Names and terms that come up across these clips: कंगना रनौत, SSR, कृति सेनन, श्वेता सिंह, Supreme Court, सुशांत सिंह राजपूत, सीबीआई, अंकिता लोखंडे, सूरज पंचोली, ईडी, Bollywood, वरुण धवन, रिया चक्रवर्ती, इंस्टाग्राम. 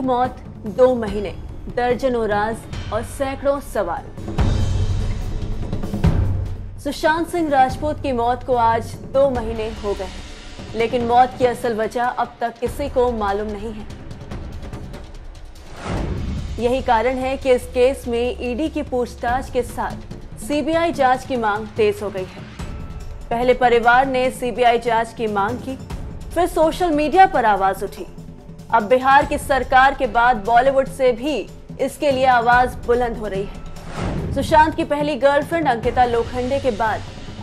एक मौत, 2 महीने, दर्जनों राज और सैकड़ों सवाल। सुशांत सिंह राजपूत की मौत को आज 2 महीने हो गए हैं, लेकिन मौत की असल वजह अब तक किसी को मालूम नहीं है। यही कारण है कि इस केस में ईडी की पूछताछ के साथ सीबीआई जांच की मांग तेज हो गई है। पहले परिवार ने सीबीआई जांच की मांग की, फिर सोशल मीडिया पर आवाज उठी। अब बिहार की सरकार के बाद बॉलीवुड से भी इसके लिए आवाज बुलंद हो रही है। सुशांत की पहली गर्लफ्रेंड अंकिता लोखंडे के बाद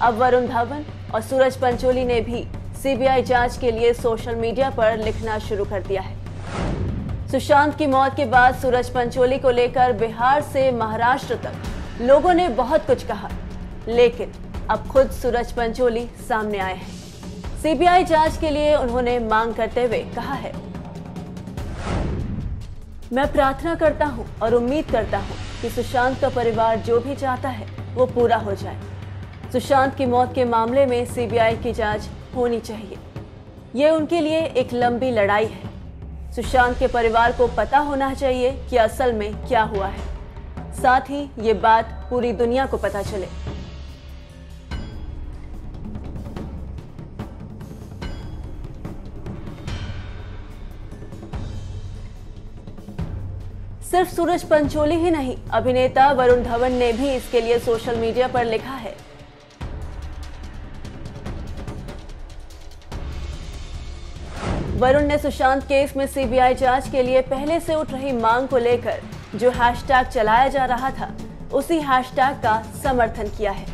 अब वरुण धवन और सूरज पंचोली ने भी सीबीआई जांच के लिए सोशल मीडिया पर लिखना शुरू कर दिया है। सुशांत की मौत के बाद सूरज पंचोली को लेकर बिहार से महाराष्ट्र तक लोगों ने बहुत कुछ कहा, लेकिन अब खुद सूरज पंचोली सामने आए हैं। सीबीआई जांच के लिए उन्होंने मांग करते हुए कहा है, मैं प्रार्थना करता हूं और उम्मीद करता हूं कि सुशांत का परिवार जो भी चाहता है वो पूरा हो जाए। सुशांत की मौत के मामले में सीबीआई की जांच होनी चाहिए। ये उनके लिए एक लंबी लड़ाई है। सुशांत के परिवार को पता होना चाहिए कि असल में क्या हुआ है, साथ ही ये बात पूरी दुनिया को पता चले। सिर्फ सूरज पंचोली ही नहीं, अभिनेता वरुण धवन ने भी इसके लिए सोशल मीडिया पर लिखा है। वरुण ने सुशांत केस में सीबीआई जांच के लिए पहले से उठ रही मांग को लेकर जो हैशटैग चलाया जा रहा था, उसी हैशटैग का समर्थन किया है।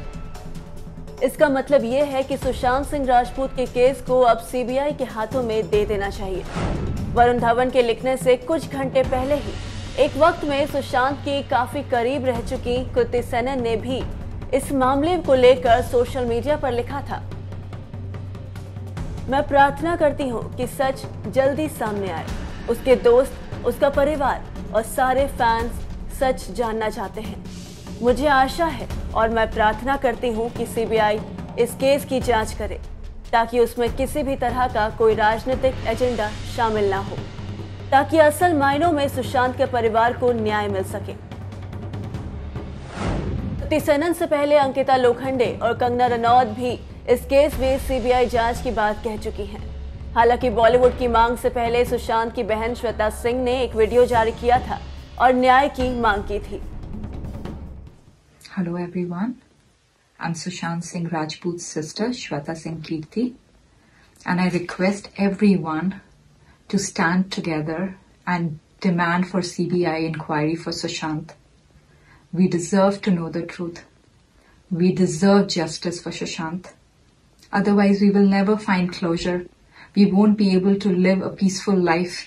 इसका मतलब ये है कि सुशांत सिंह राजपूत के केस को अब सीबीआई के हाथों में दे देना चाहिए। वरुण धवन के लिखने से कुछ घंटे पहले ही एक वक्त में सुशांत की काफी करीब रह चुकी कृति सेनन ने भी इस मामले को लेकर सोशल मीडिया पर लिखा था, मैं प्रार्थना करती हूं कि सच जल्दी सामने आए। उसके दोस्त, उसका परिवार और सारे फैंस सच जानना चाहते हैं। मुझे आशा है और मैं प्रार्थना करती हूं कि सीबीआई इस केस की जांच करे, ताकि उसमें किसी भी तरह का कोई राजनीतिक एजेंडा शामिल ना हो, ताकि असल मायनों में सुशांत के परिवार को न्याय मिल सके। कृति सेनन से पहले अंकिता लोखंडे और कंगना रनौत भी इस केस में सीबीआई जांच की बात कह चुकी हैं। हालांकि बॉलीवुड की मांग से पहले सुशांत की बहन श्वेता सिंह ने एक वीडियो जारी किया था और न्याय की मांग की थी। Hello everyone, I am सुशांत सिंह राजपूत sister श्वेता सिंह Kirti and I request everyone to stand together and demand for CBI inquiry for Sushant. We deserve to know the truth. We deserve justice for Sushant. Otherwise, we will never find closure. We won't be able to live a peaceful life.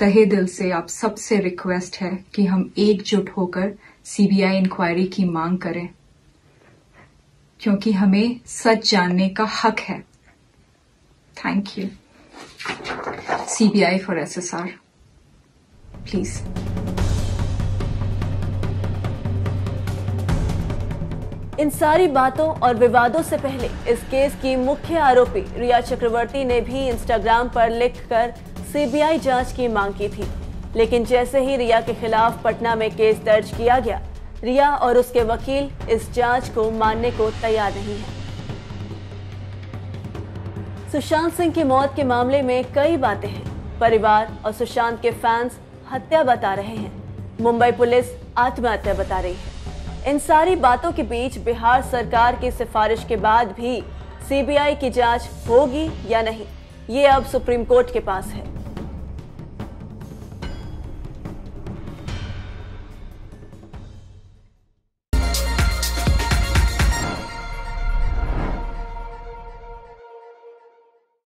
तहे दिल से आप सबसे request है कि हम एकजुट होकर CBI inquiry की मांग करें, क्योंकि हमें सच जानने का हक है। Thank you. CBI for SSR, please. इन सारी बातों और विवादों से पहले इस केस की मुख्य आरोपी रिया चक्रवर्ती ने भी इंस्टाग्राम पर लिखकर सीबीआई जांच की मांग की थी, लेकिन जैसे ही रिया के खिलाफ पटना में केस दर्ज किया गया, रिया और उसके वकील इस जांच को मानने को तैयार नहीं है। सुशांत सिंह की मौत के मामले में कई बातें हैं। परिवार और सुशांत के फैंस हत्या बता रहे हैं, मुंबई पुलिस आत्महत्या बता रही है। इन सारी बातों के बीच बिहार सरकार की सिफारिश के बाद भी सीबीआई की जांच होगी या नहीं, ये अब सुप्रीम कोर्ट के पास है।